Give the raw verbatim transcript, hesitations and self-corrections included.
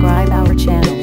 subscribe our channel.